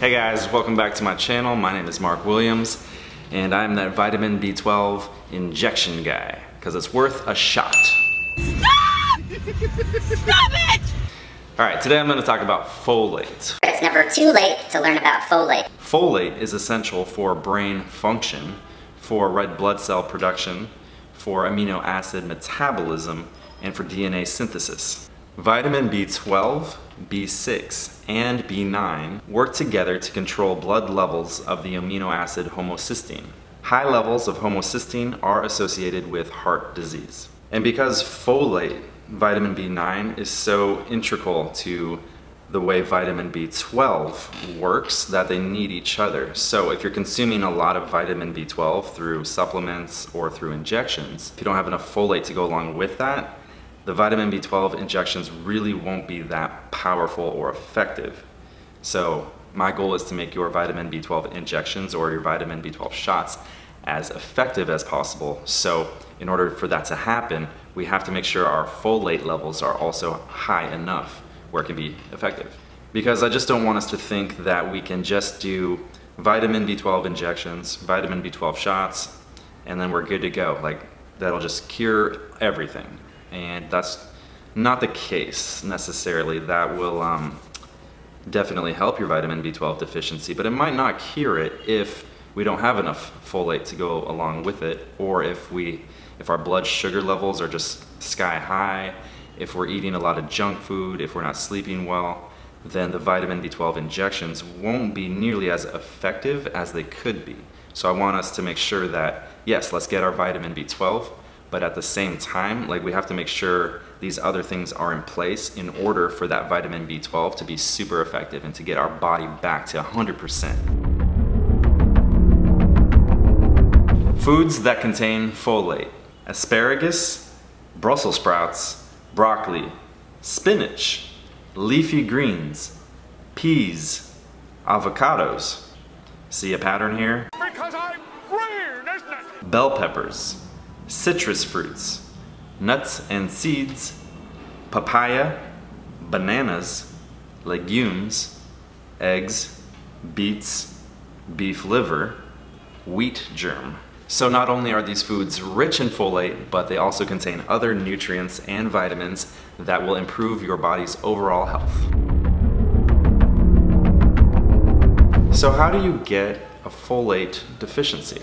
Hey guys, welcome back to my channel. My name is Mark Williams and I'm that vitamin B12 injection guy because it's worth a shot. Stop! Stop it! Alright, today I'm going to talk about folate. It's never too late to learn about folate. Folate is essential for brain function, for red blood cell production, for amino acid metabolism, and for DNA synthesis. Vitamin B12, B6, and B9 work together to control blood levels of the amino acid homocysteine. High levels of homocysteine are associated with heart disease. And because folate, vitamin B9, is so integral to the way vitamin B12 works, that they need each other. So if you're consuming a lot of vitamin B12 through supplements or through injections, if you don't have enough folate to go along with that, the vitamin B12 injections really won't be that powerful or effective. So my goal is to make your vitamin B12 injections or your vitamin B12 shots as effective as possible. So in order for that to happen, we have to make sure our folate levels are also high enough where it can be effective. Because I just don't want us to think that we can just do vitamin B12 injections, vitamin B12 shots, and then we're good to go. Like, that'll just cure everything. And that's not the case necessarily. That will definitely help your vitamin B12 deficiency, but it might not cure it if we don't have enough folate to go along with it, or if our blood sugar levels are just sky high, if we're eating a lot of junk food, if we're not sleeping well, then the vitamin B12 injections won't be nearly as effective as they could be. So I want us to make sure that, yes, let's get our vitamin B12, but at the same time, like, we have to make sure these other things are in place in order for that vitamin B12 to be super effective and to get our body back to 100%. Foods that contain folate: asparagus, Brussels sprouts, broccoli, spinach, leafy greens, peas, avocados. See a pattern here? Because I'm weird, isn't it? Bell peppers, citrus fruits, nuts and seeds, papaya, bananas, legumes, eggs, beets, beef liver, wheat germ. So not only are these foods rich in folate, but they also contain other nutrients and vitamins that will improve your body's overall health. So how do you get a folate deficiency?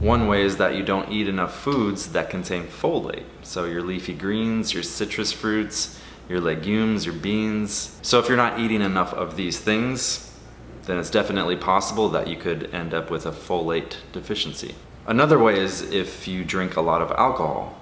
One way is that you don't eat enough foods that contain folate. So your leafy greens, your citrus fruits, your legumes, your beans. So if you're not eating enough of these things, then it's definitely possible that you could end up with a folate deficiency. Another way is if you drink a lot of alcohol.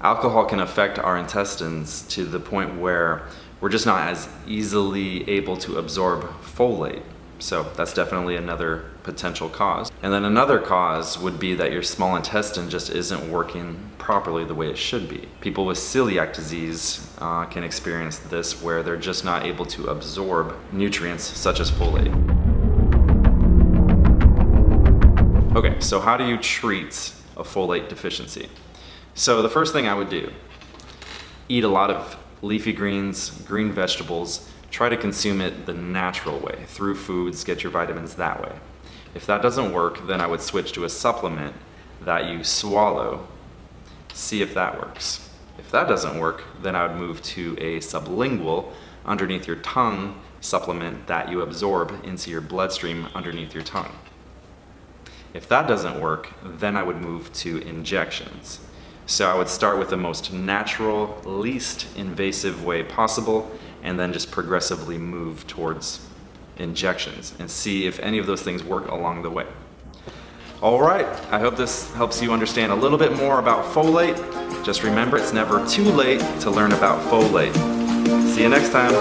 Alcohol can affect our intestines to the point where we're just not as easily able to absorb folate. So that's definitely another potential cause. And then another cause would be that your small intestine just isn't working properly the way it should be. People with celiac disease can experience this, where they're just not able to absorb nutrients such as folate. Okay, so how do you treat a folate deficiency? So the first thing I would do, eat a lot of leafy greens, green vegetables. Try to consume it the natural way, through foods, get your vitamins that way. If that doesn't work, then I would switch to a supplement that you swallow, see if that works. If that doesn't work, then I would move to a sublingual, underneath your tongue supplement that you absorb into your bloodstream underneath your tongue. If that doesn't work, then I would move to injections. So I would start with the most natural, least invasive way possible, and then just progressively move towards injections and see if any of those things work along the way. All right, I hope this helps you understand a little bit more about folate. Just remember, it's never too late to learn about folate. See you next time.